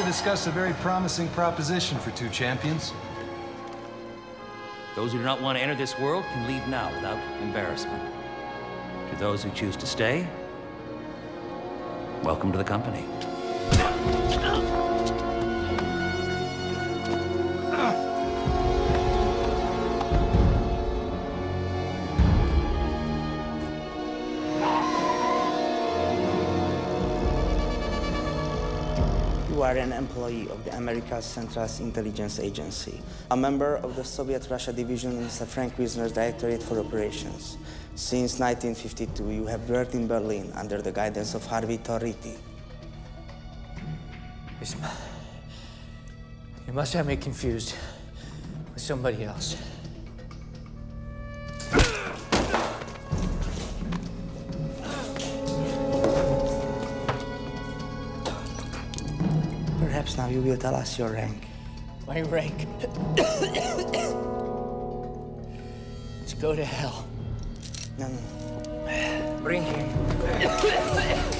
to discuss a very promising proposition for two champions. Those who do not want to enter this world can leave now without embarrassment. To those who choose to stay, welcome to the company. You are an employee of the America's Central Intelligence Agency, a member of the Soviet Russia Division in Mr. Frank Wiesner's Directorate for Operations. Since 1952, you have worked in Berlin under the guidance of Harvey Torriti. You must have me confused with somebody else. Perhaps now you will tell us your rank. My rank? Let's go to hell. No, no. Bring him.